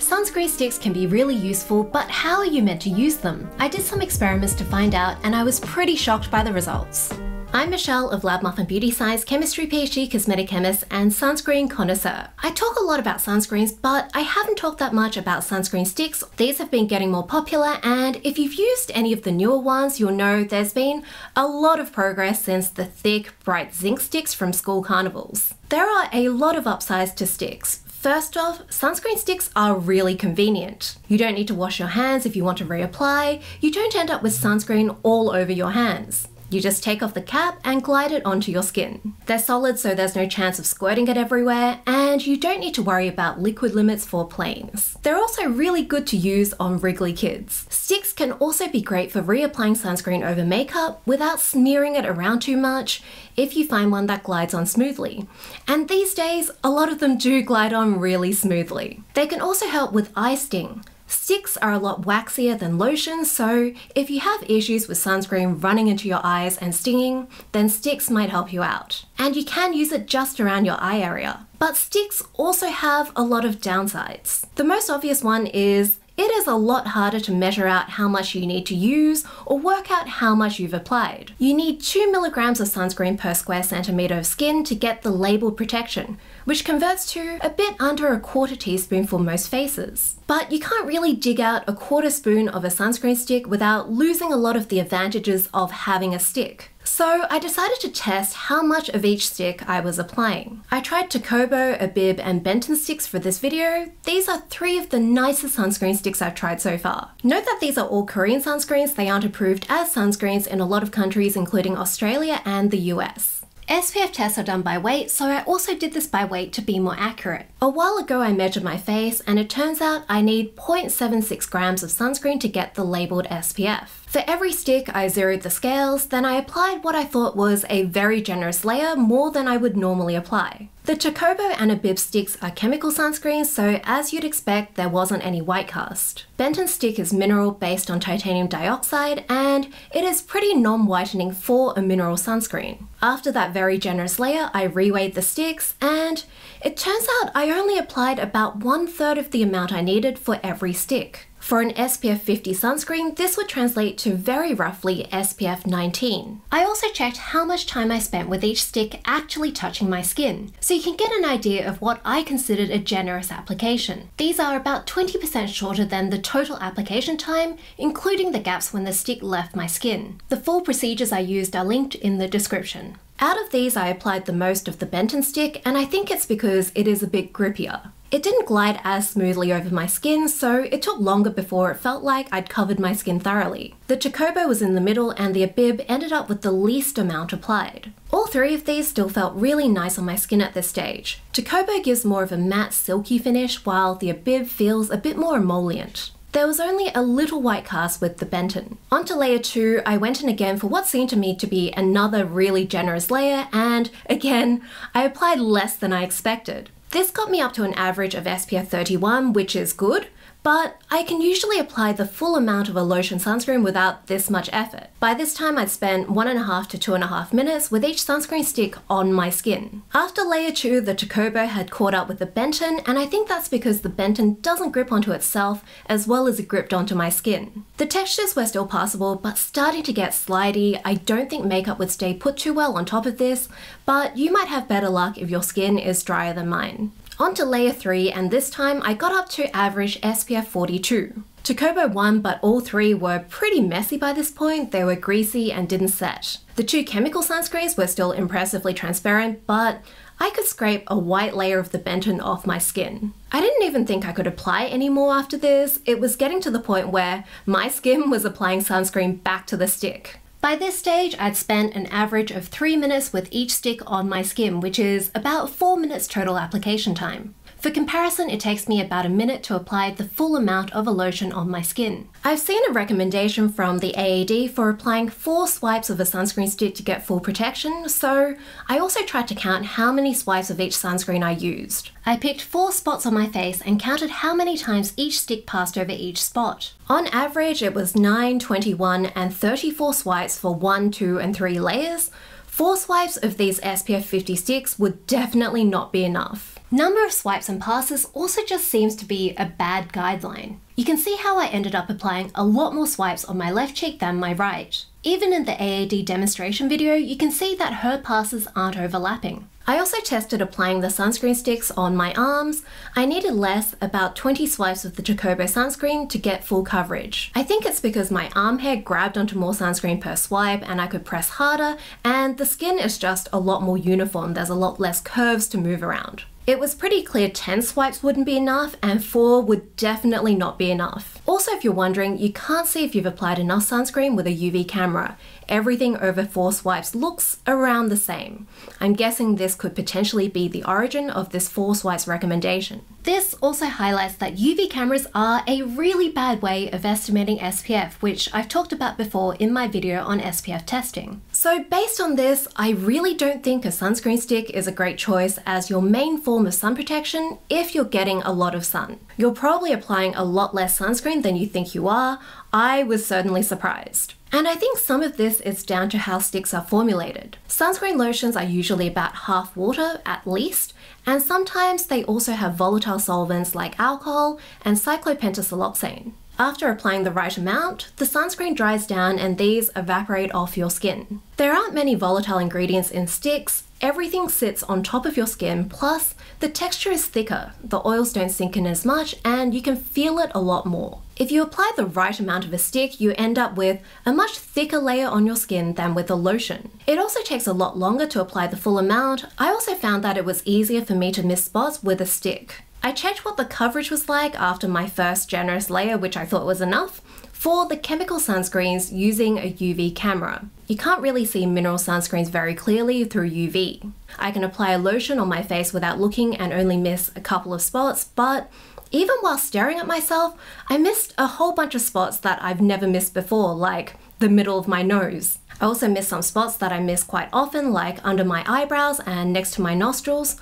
Sunscreen sticks can be really useful, but how are you meant to use them? I did some experiments to find out, and I was pretty shocked by the results. I'm Michelle of Lab Muffin Beauty Science, Chemistry PhD, Cosmetic Chemist, and Sunscreen Connoisseur. I talk a lot about sunscreens, but I haven't talked that much about sunscreen sticks. These have been getting more popular, and if you've used any of the newer ones, you'll know there's been a lot of progress since the thick, bright zinc sticks from school carnivals. There are a lot of upsides to sticks. First off, sunscreen sticks are really convenient. You don't need to wash your hands if you want to reapply. You don't end up with sunscreen all over your hands. You just take off the cap and glide it onto your skin. They're solid, so there's no chance of squirting it everywhere, and you don't need to worry about liquid limits for planes. They're also really good to use on wriggly kids. Sticks can also be great for reapplying sunscreen over makeup without smearing it around too much if you find one that glides on smoothly. And these days, a lot of them do glide on really smoothly. They can also help with eye sting. Sticks are a lot waxier than lotions, so if you have issues with sunscreen running into your eyes and stinging, then sticks might help you out. And you can use it just around your eye area. But sticks also have a lot of downsides. The most obvious one is it is a lot harder to measure out how much you need to use or work out how much you've applied. You need 2 milligrams of sunscreen per square centimetre of skin to get the labelled protection, which converts to a bit under a quarter teaspoon for most faces. But you can't really dig out a quarter spoon of a sunscreen stick without losing a lot of the advantages of having a stick. So I decided to test how much of each stick I was applying. I tried Tocobo, Abib, and Benton sticks for this video. These are 3 of the nicest sunscreen sticks I've tried so far. Note that these are all Korean sunscreens. They aren't approved as sunscreens in a lot of countries, including Australia and the US. SPF tests are done by weight, so I also did this by weight to be more accurate. A while ago I measured my face, and it turns out I need 0.76 grams of sunscreen to get the labelled SPF. For every stick I zeroed the scales, then I applied what I thought was a very generous layer, more than I would normally apply. The Tocobo and Abib sticks are chemical sunscreens, so as you'd expect, there wasn't any white cast. Benton's stick is mineral based on titanium dioxide, and it is pretty non-whitening for a mineral sunscreen. After that very generous layer, I reweighed the sticks, and it turns out I only applied about 1/3 of the amount I needed for every stick. For an SPF 50 sunscreen, this would translate to very roughly SPF 19. I also checked how much time I spent with each stick actually touching my skin, so you can get an idea of what I considered a generous application. These are about 20% shorter than the total application time, including the gaps when the stick left my skin. The full procedures I used are linked in the description. Out of these, I applied the most of the Benton stick, and I think it's because it is a bit grippier. It didn't glide as smoothly over my skin, so it took longer before it felt like I'd covered my skin thoroughly. The Tocobo was in the middle, and the Abib ended up with the least amount applied. All 3 of these still felt really nice on my skin at this stage. Tocobo gives more of a matte, silky finish, while the Abib feels a bit more emollient. There was only a little white cast with the Benton. Onto layer 2, I went in again for what seemed to me to be another really generous layer, and again, I applied less than I expected. This got me up to an average of SPF 31, which is good, but I can usually apply the full amount of a lotion sunscreen without this much effort. By this time, I'd spent 1.5 to 2.5 minutes with each sunscreen stick on my skin. After layer 2, the Tocobo had caught up with the Benton, and I think that's because the Benton doesn't grip onto itself as well as it gripped onto my skin. The textures were still passable, but starting to get slidey. I don't think makeup would stay put too well on top of this, but you might have better luck if your skin is drier than mine. Onto layer 3, and this time I got up to average SPF 42. Tocobo won, but all 3 were pretty messy by this point. They were greasy and didn't set. The 2 chemical sunscreens were still impressively transparent, but I could scrape a white layer of the Benton off my skin. I didn't even think I could apply anymore after this. It was getting to the point where my skin was applying sunscreen back to the stick. By this stage, I'd spent an average of 3 minutes with each stick on my skin, which is about 4 minutes total application time. For comparison, it takes me about a minute to apply the full amount of a lotion on my skin. I've seen a recommendation from the AAD for applying 4 swipes of a sunscreen stick to get full protection, so I also tried to count how many swipes of each sunscreen I used. I picked 4 spots on my face and counted how many times each stick passed over each spot. On average, it was 9, 21, and 34 swipes for 1, 2, and 3 layers. 4 swipes of these SPF 50 sticks would definitely not be enough. Number of swipes and passes also just seems to be a bad guideline. You can see how I ended up applying a lot more swipes on my left cheek than my right. Even in the AAD demonstration video, you can see that her passes aren't overlapping. I also tested applying the sunscreen sticks on my arms. I needed less, about 20 swipes of the Tocobo sunscreen to get full coverage. I think it's because my arm hair grabbed onto more sunscreen per swipe and I could press harder, and the skin is just a lot more uniform. There's a lot less curves to move around. It was pretty clear 10 swipes wouldn't be enough and 4 would definitely not be enough. Also, if you're wondering, you can't see if you've applied enough sunscreen with a UV camera. Everything over 4 swipes looks around the same. I'm guessing this could potentially be the origin of this 4 swipes recommendation. This also highlights that UV cameras are a really bad way of estimating SPF, which I've talked about before in my video on SPF testing. So based on this, I really don't think a sunscreen stick is a great choice as your main form of sun protection if you're getting a lot of sun. You're probably applying a lot less sunscreen than you think you are. I was certainly surprised. And I think some of this is down to how sticks are formulated. Sunscreen lotions are usually about half water at least, and sometimes they also have volatile solvents like alcohol and cyclopentasiloxane. After applying the right amount, the sunscreen dries down and these evaporate off your skin. There aren't many volatile ingredients in sticks. Everything sits on top of your skin, plus the texture is thicker, the oils don't sink in as much, and you can feel it a lot more. If you apply the right amount of a stick, you end up with a much thicker layer on your skin than with a lotion. It also takes a lot longer to apply the full amount. I also found that it was easier for me to miss spots with a stick. I checked what the coverage was like after my first generous layer, which I thought was enough, for the chemical sunscreens using a UV camera. You can't really see mineral sunscreens very clearly through UV. I can apply a lotion on my face without looking and only miss a couple of spots, but even while staring at myself, I missed a whole bunch of spots that I've never missed before, like the middle of my nose. I also missed some spots that I miss quite often, like under my eyebrows and next to my nostrils.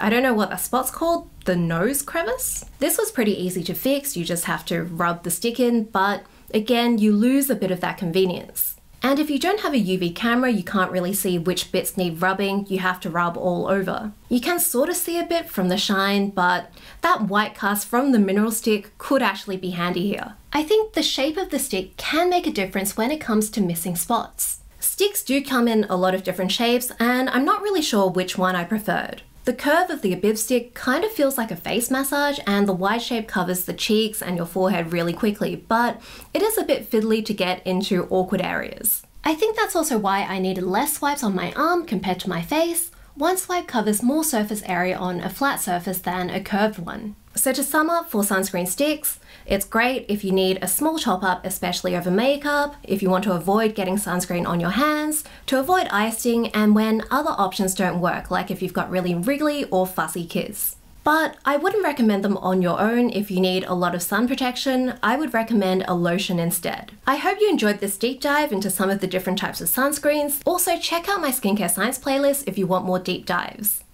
I don't know what that spot's called, the nose crevice? This was pretty easy to fix, you just have to rub the stick in, but again, you lose a bit of that convenience. And if you don't have a UV camera, you can't really see which bits need rubbing, you have to rub all over. You can sort of see a bit from the shine, but that white cast from the mineral stick could actually be handy here. I think the shape of the stick can make a difference when it comes to missing spots. Sticks do come in a lot of different shapes, and I'm not really sure which one I preferred. The curve of the Abib stick kind of feels like a face massage, and the wide shape covers the cheeks and your forehead really quickly, but it is a bit fiddly to get into awkward areas. I think that's also why I needed less swipes on my arm compared to my face. One swipe covers more surface area on a flat surface than a curved one. So to sum up for sunscreen sticks, it's great if you need a small top-up, especially over makeup, if you want to avoid getting sunscreen on your hands, to avoid eye sting, and when other options don't work, like if you've got really wriggly or fussy kids. But I wouldn't recommend them on your own if you need a lot of sun protection. I would recommend a lotion instead. I hope you enjoyed this deep dive into some of the different types of sunscreens. Also, check out my skincare science playlist if you want more deep dives.